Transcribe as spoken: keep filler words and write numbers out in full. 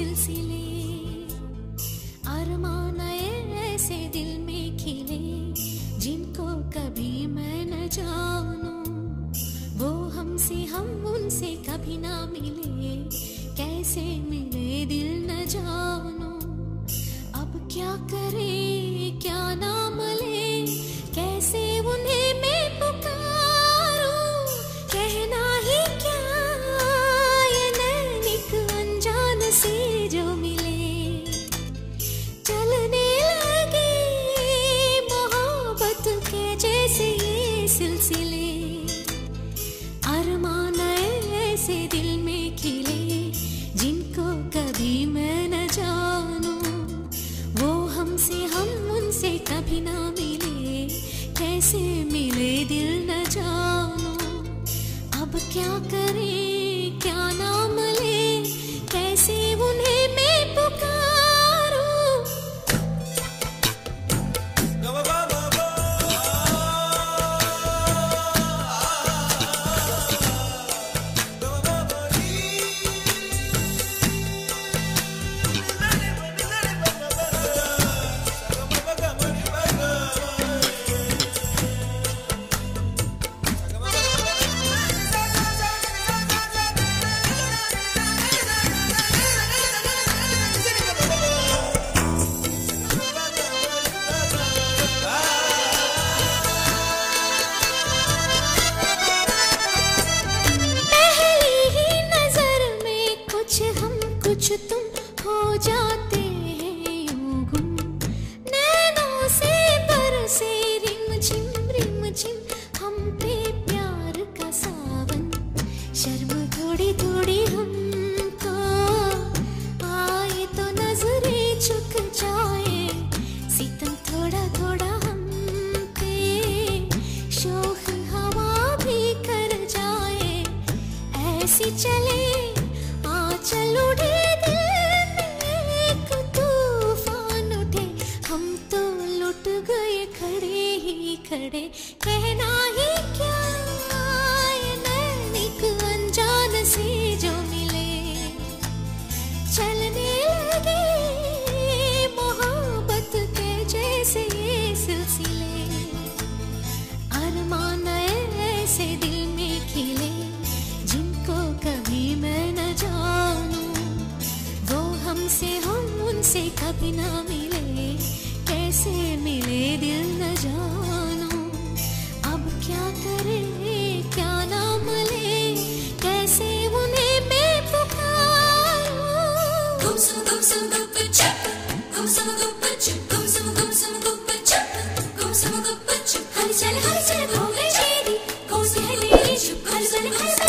सिलसिले अरमान ऐसे दिल में खिले जिनको कभी मैं न जानूं, वो हमसे हम उनसे कभी ना मिले, कैसे मिले दिल न जानूं। अब क्या करे क्या नाम ले, कैसे उन्हें मैं पुकारूं, कहना ही क्या ये नैनिक अनजान से जो मिले। चलने लगे मोहब्बत के जैसे ये सिलसिले, अरमान ऐसे दिल में खिले जिनको कभी मैं न जानूं, वो हमसे हम उनसे कभी ना मिले, कैसे मिले दिल न जानूं। अब क्या करें क्या नाम ले, कैसे उन्हें मैं पुकारूं। कुछ तुम हो जाते हैं यूं गुम, नैनों से बरसे रिमझिम रिमझिम हम पे प्यार का सावन, शर्म थोड़ी थोड़ी हमको आए तो नजरें झुक जाए, सितम थोड़ा थोड़ा हम पे शोख हवा भी कर जाए, ऐसी चले आ चल उड़े खड़े, कहना ही क्या ये नैनिक अनजान से जो मिले। चलने लगे मोहब्बत के जैसे ये सिलसिले, अरमान ऐसे दिल में खिले जिनको कभी मैं न जानूं, वो हमसे हम उनसे कभी ना मिले, कैसे मिले दिल न जानूं। क्या करे क्या नाम ले, कैसे उन्हें मैं पुकारूं। गुमसुम गुमसुम गुप चुप, गुमसुम गुप चुप, गुमसुम गुमसुम गुप चुप, गुमसुम गुप चुप, हल चल हल चल घूमे चेरी, गुम से है तेरी चुप, हल चल हल